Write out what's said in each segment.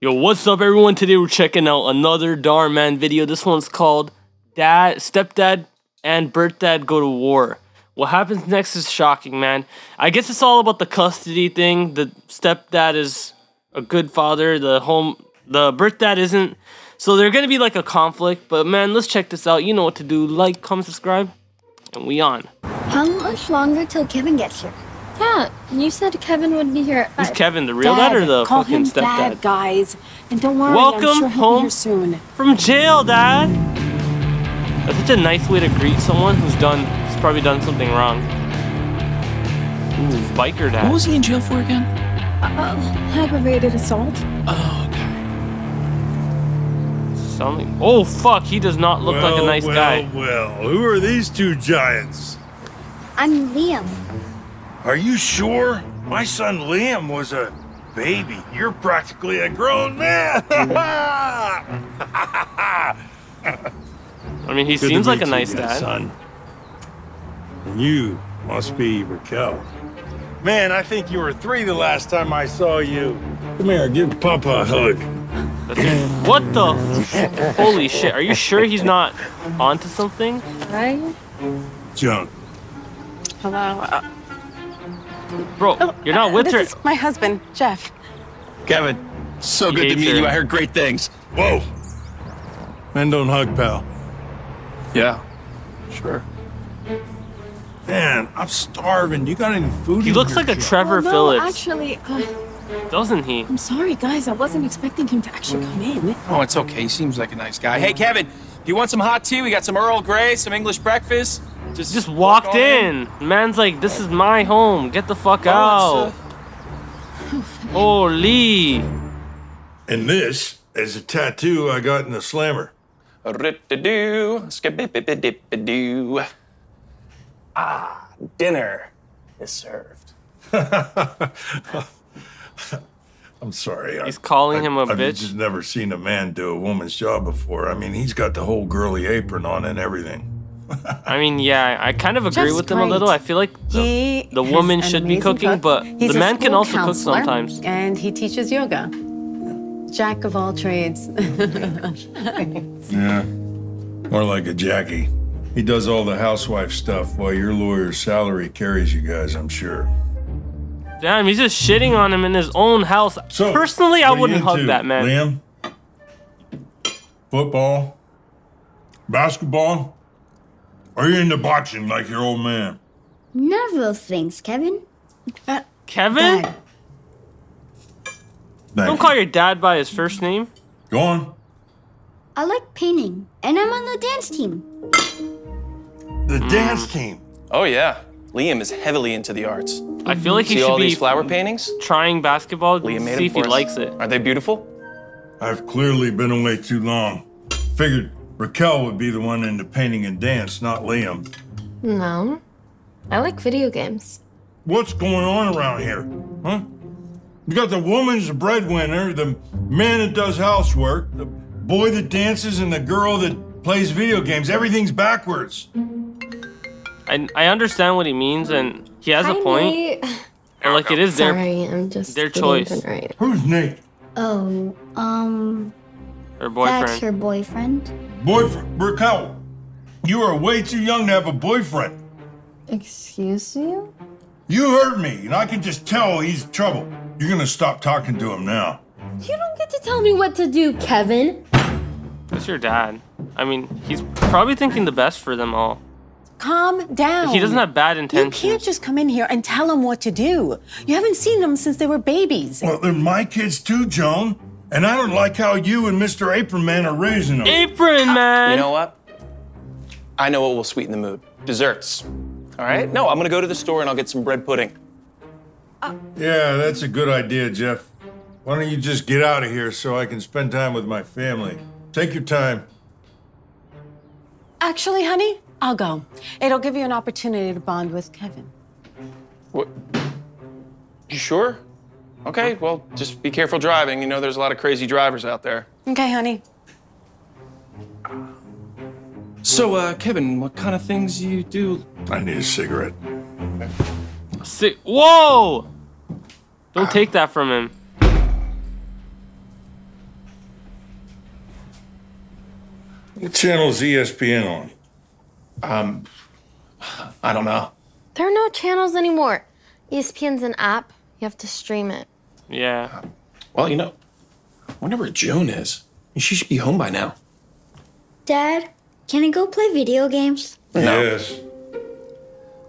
Yo, what's up everyone? Today we're checking out another Dhar Mann video. This one's called Dad, Stepdad, and Birthdad Go to War. What happens next is shocking, man. I guess it's all about the custody thing. The stepdad is a good father, the birthdad isn't. So they're gonna be like a conflict, but man, let's check this out. You know what to do. Like, comment, subscribe, and we on. How much longer till Kevin gets here? Yeah, you said Kevin would be here at 5. Is Kevin the real dad or the fucking stepdad? Call him Dad, guys. And don't worry, I'm sure he'll be here soon. Welcome home from jail, Dad. That's such a nice way to greet someone who's probably done something wrong. Ooh, biker dad. What was he in jail for again? Aggravated assault. Oh, God. Something. Oh, fuck. He does not look like a nice guy. Well, who are these two giants? I'm Liam. Are you sure? My son Liam was a baby. You're practically a grown man. I mean, he seems like a nice dad. Son. And you must be Raquel. Man, I think you were 3 the last time I saw you. Come here, give Papa a hug. What the? Holy shit. Are you sure he's not onto something? Right? Junk. Hello. Bro, you're not with her. This is my husband, Jeff. Kevin, so good to meet you. I heard great things. Whoa. Men don't hug, pal. Yeah, sure. Man, I'm starving. You got any food? He looks like a Trevor Phillips. Actually, doesn't he? I'm sorry, guys. I wasn't expecting him to actually come in. Oh, it's okay. He seems like a nice guy. Hey, Kevin, do you want some hot tea? We got some Earl Grey, some English breakfast. Just walked in. Man's like, this is my home. Get the fuck out. Holy. And this is a tattoo I got in the slammer. Rip-a-doo. Ah, dinner is served. I'm sorry. He's calling him a bitch. I've just never seen a man do a woman's job before. I mean, he's got the whole girly apron on and everything. I mean, yeah, I kind of agree with him a little. I feel like the woman should be cooking, but the man can also cook sometimes. And he teaches yoga. Jack of all trades. Yeah, more like a Jackie. He does all the housewife stuff while your lawyer's salary carries you guys, I'm sure. Damn, he's just shitting on him in his own house. So, personally, I wouldn't hug that man. Liam? Football? Basketball? Are you into boxing like your old man? None of those things, Kevin. Kevin? Dad. Don't call your dad by his first name. Go on. I like painting, and I'm on the dance team. The dance team? Oh, yeah. Liam is heavily into the arts. I feel like he should all be these flower paintings? Trying basketball. Liam made see if he likes it. Are they beautiful? I've clearly been away too long. Figured Raquel would be the one into painting and dance, not Liam. No, I like video games. What's going on around here, huh? You got the woman's breadwinner, the man that does housework, the boy that dances, and the girl that plays video games. Everything's backwards. I understand what he means, and he has a point. And like it is their choice. Right. Who's Nate? Oh, her boyfriend. That's her boyfriend. Boyfriend? Raquel, you are way too young to have a boyfriend. Excuse you? You heard me, and I can just tell he's trouble. You're gonna stop talking to him now. You don't get to tell me what to do, Kevin. That's your dad. I mean, he's probably thinking the best for them all. Calm down. He doesn't have bad intentions. You can't just come in here and tell him what to do. You haven't seen them since they were babies. Well, they're my kids too, Joan. And I don't like how you and Mr. Apron Man are raising them. Apron Man! You know what? I know what will sweeten the mood. Desserts. All right? No, I'm going to go to the store and I'll get some bread pudding. Yeah, that's a good idea, Jeff. Why don't you just get out of here so I can spend time with my family? Take your time. Actually, honey, I'll go. It'll give you an opportunity to bond with Kevin. What? You sure? Okay, well, just be careful driving. You know, there's a lot of crazy drivers out there. Okay, honey. So, Kevin, what kind of things do you do? I need a cigarette. Whoa! Don't take that from him. What channel is ESPN on? I don't know. There are no channels anymore. ESPN's an app. You have to stream it. Yeah. Well, you know, whenever June is, she should be home by now. Dad, can I go play video games? No. Yes.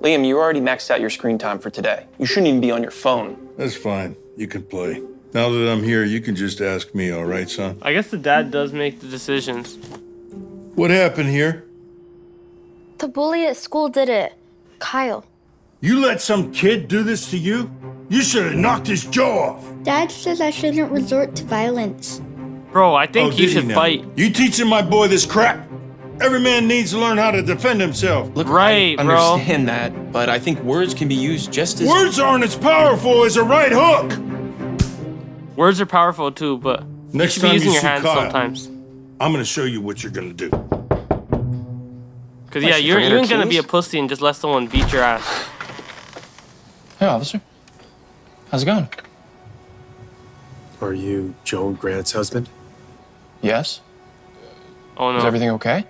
Liam, you already maxed out your screen time for today. You shouldn't even be on your phone. That's fine. You can play. Now that I'm here, you can just ask me, all right, son? I guess the dad does make the decisions. What happened here? The bully at school did it. Kyle. You let some kid do this to you? You should have knocked his jaw off. Dad says I shouldn't resort to violence. Bro, I think you should fight. You teaching my boy this crap? Every man needs to learn how to defend himself. Look, right, I understand that, but I think words can be used just as... Words aren't as powerful as a right hook. Words are powerful too, but next you should be using your hands sometimes. I'm going to show you what you're going to do. Because, yeah, you're going to be a pussy and just let someone beat your ass. Hey, officer. How's it going? Are you Joan Grant's husband? Yes. Oh, no. Is everything okay?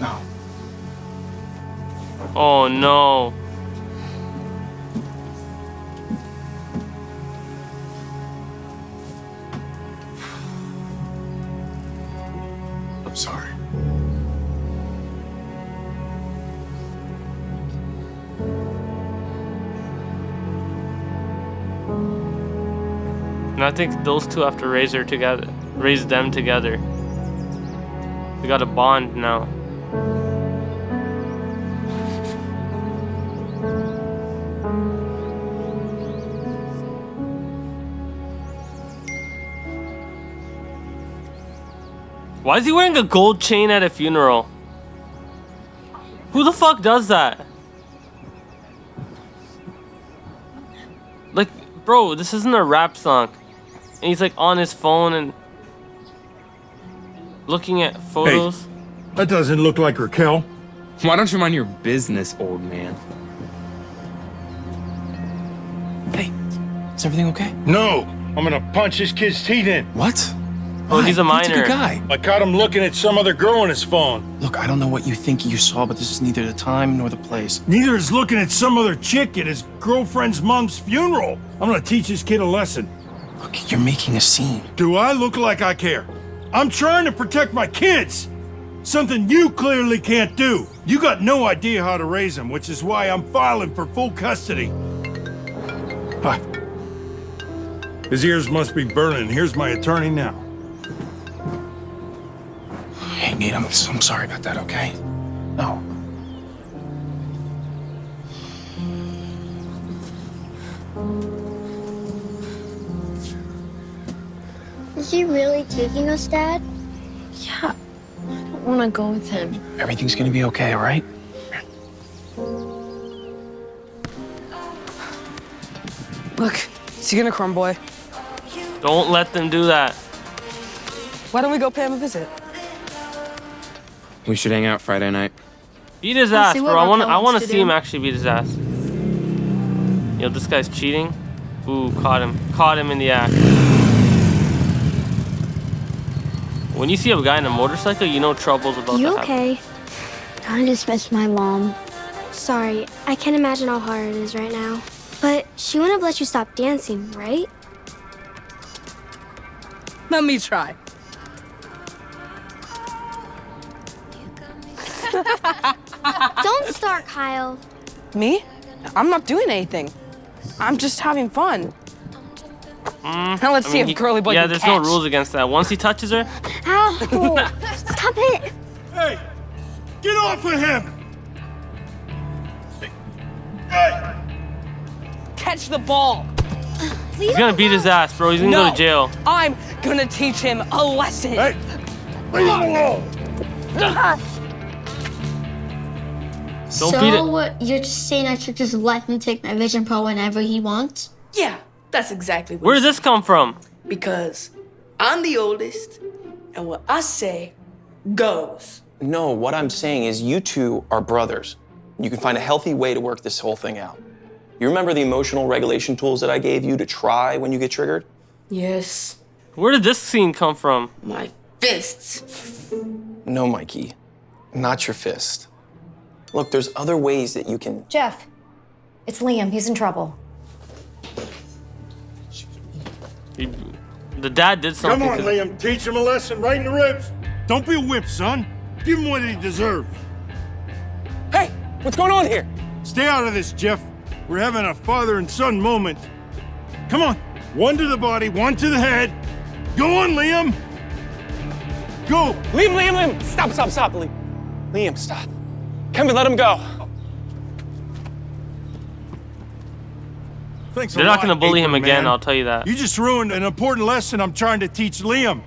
No. Oh, no. I'm sorry. And I think those two have to raise them together. We got a bond now. Why is he wearing a gold chain at a funeral? Who the fuck does that? Like, bro, this isn't a rap song. And he's like on his phone and looking at photos. Hey, that doesn't look like Raquel. Why don't you mind your business, old man? Hey, is everything okay? No, I'm gonna punch this kid's teeth in. What? Oh, he's a minor. He's a good guy. I caught him looking at some other girl on his phone. Look, I don't know what you think you saw, but this is neither the time nor the place. Neither is looking at some other chick at his girlfriend's mom's funeral. I'm gonna teach this kid a lesson. Look, you're making a scene. Do I look like I care? I'm trying to protect my kids. Something you clearly can't do. You got no idea how to raise them, which is why I'm filing for full custody. Hi. His ears must be burning. Here's my attorney now. Hey, Nate, I'm sorry about that, okay? No. Is he really taking us, Dad? Yeah. I don't want to go with him. Everything's going to be okay, all right? Look, is he going to crumb, boy? Don't let them do that. Why don't we go pay him a visit? We should hang out Friday night. Beat his ass, bro. I want to see him actually beat his ass. Yo, this guy's cheating. Ooh, caught him. Caught him in the act. When you see a guy on a motorcycle, you know trouble's about to happen. You okay? I just miss my mom. Sorry, I can't imagine how hard it is right now. But she wouldn't have let you stop dancing, right? Let me try. Don't start, Kyle. Me? I'm not doing anything. I'm just having fun. Now let's see if Curly Boy can catch. Yeah, there's no rules against that. Once he touches her... Ow! Stop it! Hey! Get off of him! Hey! Catch the ball! He's gonna beat his ass, bro. He's gonna go to jail. I'm gonna teach him a lesson. Hey! Leave him alone! Don't beat it. What, you're just saying I should just let him take my Vision Pro whenever he wants? Yeah, that's exactly what. Where does this come from? Because I'm the oldest, and what I say goes. No, what I'm saying is you two are brothers. You can find a healthy way to work this whole thing out. You remember the emotional regulation tools that I gave you to try when you get triggered? Yes. Where did this scene come from? My fists. No, Mikey, not your fist. Look, there's other ways that you can... Jeff, it's Liam. He's in trouble. The dad did something. Come on, Liam. Teach him a lesson right in the ribs. Don't be a wimp, son. Give him what he deserves. Hey, what's going on here? Stay out of this, Jeff. We're having a father and son moment. Come on. One to the body, one to the head. Go on, Liam. Go. Liam. Stop, Liam. Liam, stop. Kevin, let him go. Thanks. They're not going to bully him again, I'll tell you that. You just ruined an important lesson I'm trying to teach Liam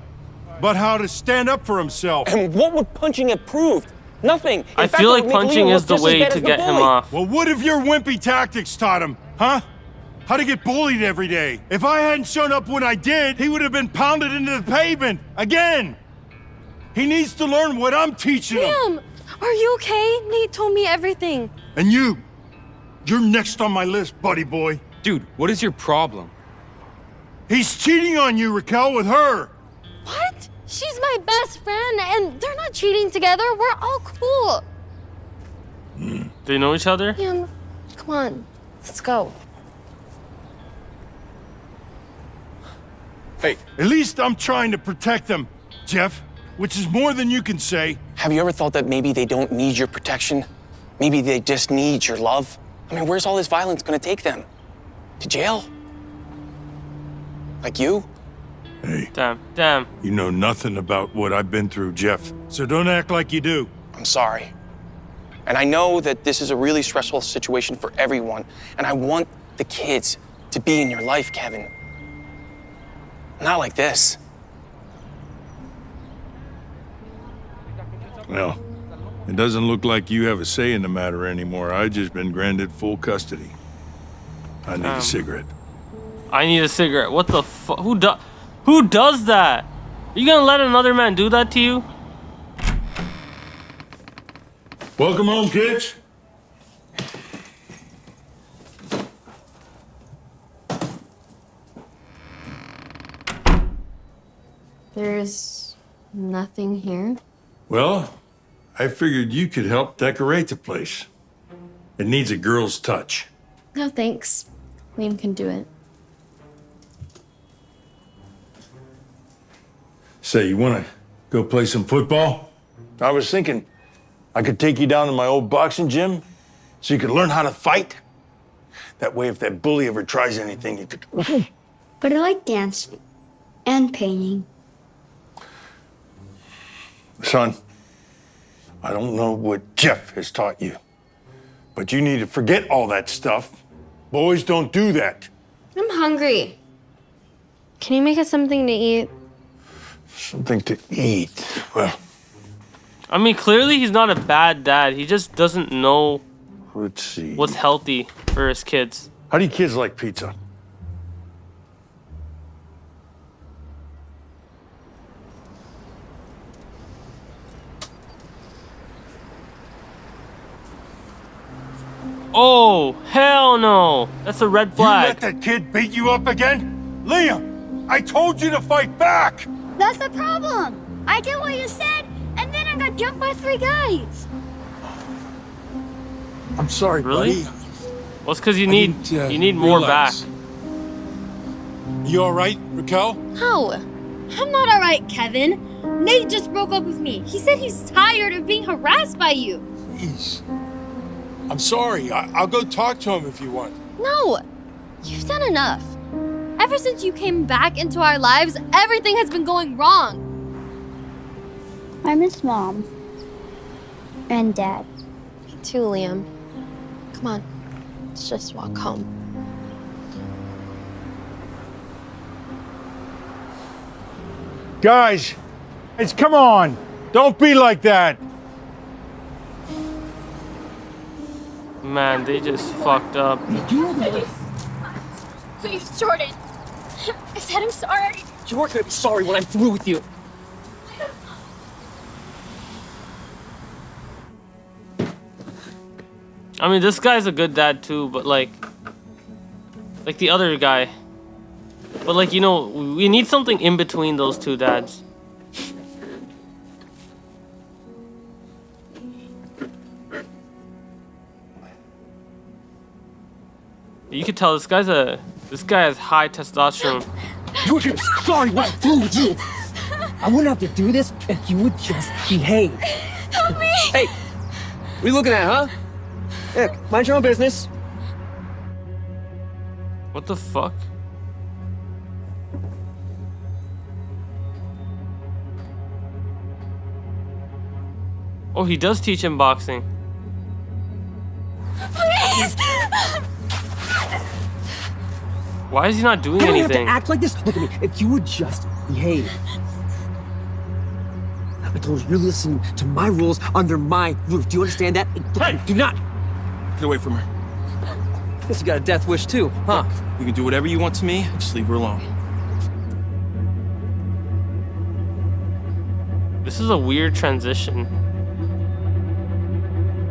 about how to stand up for himself. And what would punching have proved? Nothing. I feel like punching is the way to get him off. Well, what if your wimpy tactics taught him, huh? How to get bullied every day. If I hadn't shown up when I did, he would have been pounded into the pavement again. He needs to learn what I'm teaching him. Are you okay? Nate told me everything. And you're next on my list, buddy boy. Dude, what is your problem? He's cheating on you, Raquel, with her. What? She's my best friend, and they're not cheating together. We're all cool. They know each other? Yeah, come on, let's go. Hey, at least I'm trying to protect them, Jeff, which is more than you can say. Have you ever thought that maybe they don't need your protection? Maybe they just need your love? I mean, where's all this violence gonna take them? To jail? Like you? Hey. Damn. You know nothing about what I've been through, Jeff, so don't act like you do. I'm sorry. And I know that this is a really stressful situation for everyone, and I want the kids to be in your life, Kevin. Not like this. Well, it doesn't look like you have a say in the matter anymore. I've just been granted full custody. I need a cigarette. I need a cigarette. What the fuck? Who does that? Are you gonna let another man do that to you? Welcome home, kids. There's nothing here. Well, I figured you could help decorate the place. It needs a girl's touch. No, thanks. Liam can do it. Say, you want to go play some football? I was thinking I could take you down to my old boxing gym so you could learn how to fight. That way, if that bully ever tries anything, you could... But I like dancing and painting. Son, I don't know what Jeff has taught you, but you need to forget all that stuff. Boys don't do that. I'm hungry. Can you make us something to eat? Something to eat? Well... I mean, clearly he's not a bad dad. He just doesn't know what's healthy for his kids. How do you kids like pizza? Oh, hell no. That's a red flag. You let that kid beat you up again? Liam, I told you to fight back. That's the problem. I did what you said, and then I got jumped by three guys. I'm sorry, really? Buddy. Well, it's because you need more back. You all right, Raquel? No, I'm not all right, Kevin. Nate just broke up with me. He said he's tired of being harassed by you. Jeez. I'm sorry. I'll go talk to him if you want. No, you've done enough. Ever since you came back into our lives, everything has been going wrong. I miss Mom. And Dad. Me too, Liam. Come on, let's just walk home. Guys, come on. Don't be like that. Man, they just fucked up. Please, Jordan. I said I'm sorry. You weren't going to be sorry when I'm through with you. I mean, this guy's a good dad too, but like the other guy. But like, you know, we need something in between those two dads. You could tell this guy's a, this guy has high testosterone. You're sorry, what's wrong with you? I wouldn't have to do this if you would just behave. Help me! Hey, what are you looking at, huh? Yeah, mind your own business. What the fuck? Oh, he does teach him boxing. Please! Why is he not doing anything? You don't have to act like this. Look at me. If you would just behave. I told you, you're listening to my rules under my roof. Do you understand that? Hey! Do not! Get away from her. Guess you got a death wish too, huh? Look, you can do whatever you want to me. Just leave her alone. This is a weird transition.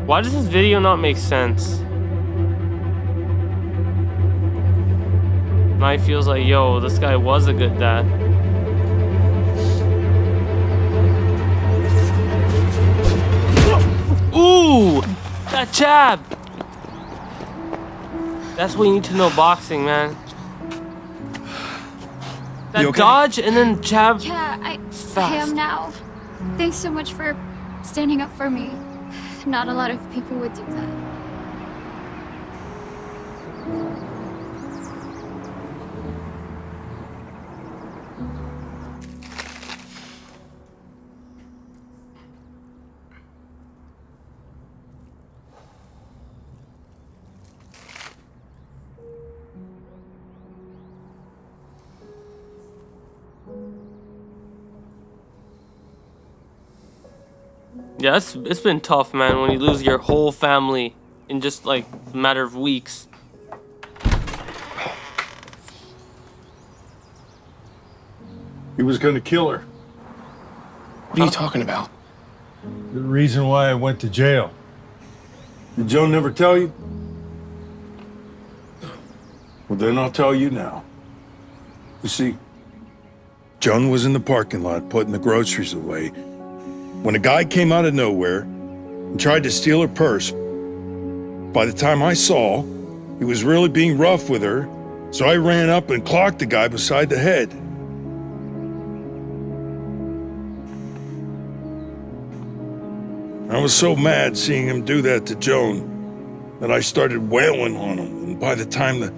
Why does this video not make sense? Now he feels like, yo, this guy was a good dad. Ooh! That jab! That's what you need to know boxing, man. That okay? Dodge and then jab. Yeah, I am now. Thanks so much for standing up for me. Not a lot of people would do that. Yeah, it's been tough, man, when you lose your whole family in just, like, a matter of weeks. He was gonna kill her. What are you talking about? The reason why I went to jail. Did Joe never tell you? Well, then I'll tell you now. You see, Joan was in the parking lot putting the groceries away when a guy came out of nowhere and tried to steal her purse. By the time I saw, he was really being rough with her, so I ran up and clocked the guy beside the head. I was so mad seeing him do that to Joan that I started wailing on him, and by the time the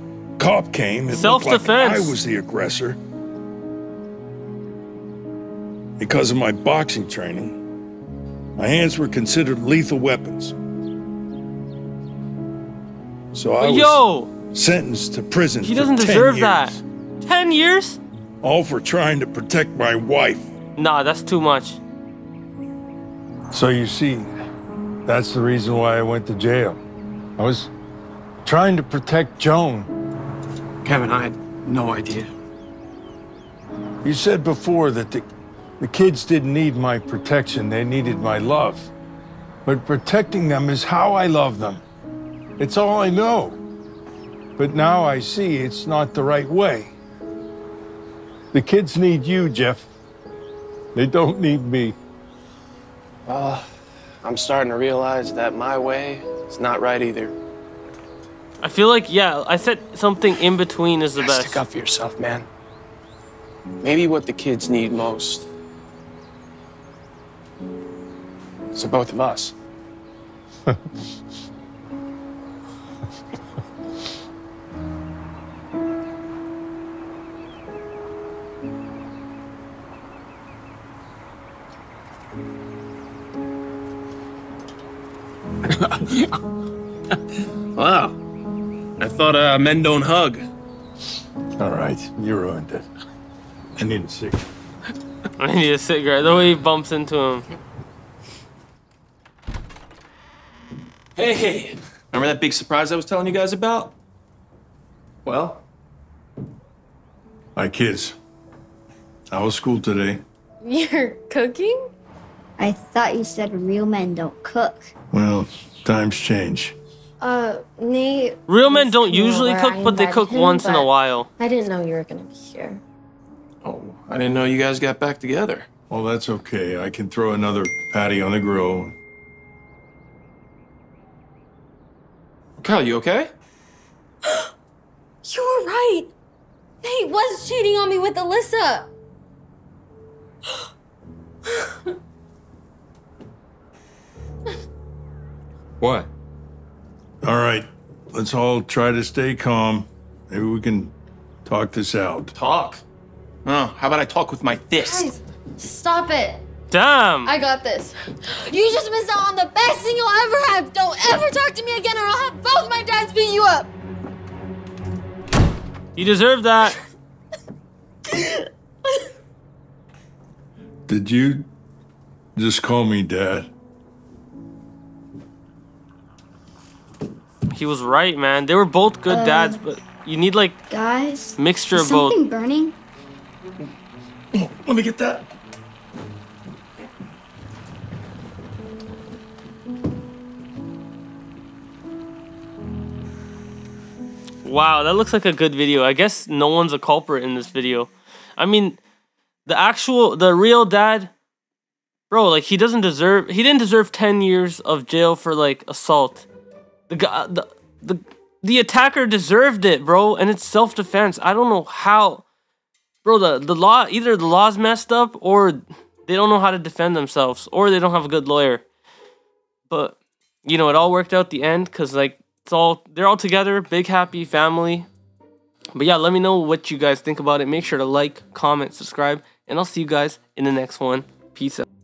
cop came, it looked like I was the aggressor. Because of my boxing training, my hands were considered lethal weapons. So I was sentenced to prison for 10 years. He doesn't deserve that. 10 years? All for trying to protect my wife. Nah, that's too much. So you see, that's the reason why I went to jail. I was trying to protect Joan. Kevin, I had no idea. You said before that the kids didn't need my protection, they needed my love. But protecting them is how I love them. It's all I know. But now I see it's not the right way. The kids need you, Jeff. They don't need me. Well, I'm starting to realize that my way is not right either. I feel like, yeah, I said something in between is the best. Stick up for yourself, man. Maybe what the kids need most. So both of us. Wow. I thought men don't hug. All right, you ruined it. I need a cigarette. I need a cigarette. The way he bumps into him. Hey, remember that big surprise I was telling you guys about? Well? Hi, kids. How was school today? You're cooking? I thought you said real men don't cook. Well, times change. Nate... Real men don't usually cook, but they cook once in a while. I didn't know you were gonna be here. Oh, I didn't know you guys got back together. Well, that's okay. I can throw another patty on the grill. Kyle, you okay? You were right! Nate was cheating on me with Alyssa! What? All right, let's all try to stay calm. Maybe we can talk this out. Talk? No, how about I talk with my fist? Guys, stop it. Damn. I got this. You just missed out on the best thing you'll ever have. Don't ever talk to me again or I'll have both my dads beat you up. You deserve that. Did you just call me dad? He was right, man. They were both good dads, but you need, like, guys, mixture of both. Something burning? Let me get that. Wow, that looks like a good video. I guess no one's a culprit in this video. I mean, the real dad, bro, like, he didn't deserve 10 years of jail for, like, assault. The attacker deserved it, bro, and it's self-defense. I don't know how, bro, the law, either the law's messed up or they don't know how to defend themselves or they don't have a good lawyer. But, you know, it all worked out the end because, like, they're all together, big happy family. But yeah, let me know what you guys think about it. Make sure to like, comment, subscribe, and I'll see you guys in the next one. Peace out.